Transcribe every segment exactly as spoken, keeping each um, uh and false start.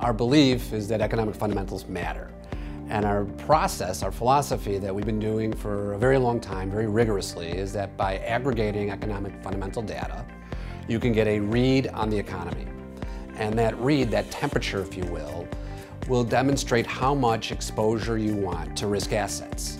Our belief is that economic fundamentals matter. And our process, our philosophy that we've been doing for a very long time, very rigorously, is that by aggregating economic fundamental data, you can get a read on the economy. And that read, that temperature, if you will, will demonstrate how much exposure you want to risk assets.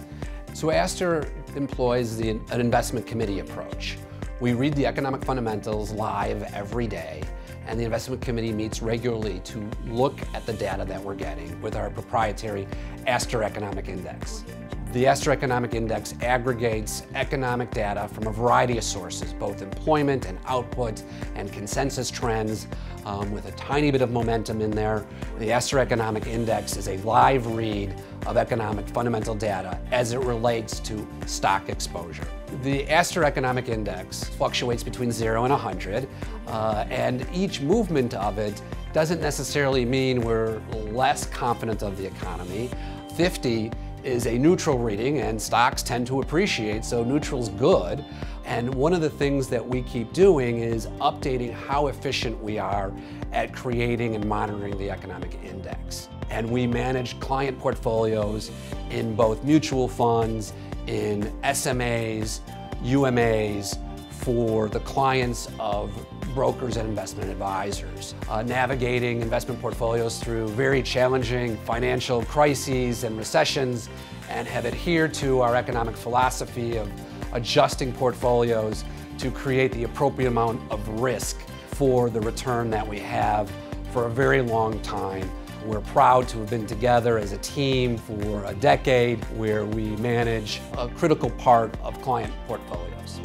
So Astor employs the, an investment committee approach. We read the economic fundamentals live every day, and the investment committee meets regularly to look at the data that we're getting with our proprietary Astor Economic Index. The Astor Economic Index aggregates economic data from a variety of sources, both employment and output and consensus trends, um, with a tiny bit of momentum in there. The Astor Economic Index is a live read of economic fundamental data as it relates to stock exposure. The Astor Economic Index fluctuates between zero and one hundred, uh, and each movement of it doesn't necessarily mean we're less confident of the economy. fifty is a neutral reading, and stocks tend to appreciate, so neutral's good. And one of the things that we keep doing is updating how efficient we are at creating and monitoring the economic index. And we manage client portfolios in both mutual funds, in S M As, U M As, for the clients of brokers and investment advisors. Uh, navigating investment portfolios through very challenging financial crises and recessions, and have adhered to our economic philosophy of adjusting portfolios to create the appropriate amount of risk for the return that we have for a very long time. We're proud to have been together as a team for a decade, where we manage a critical part of client portfolios.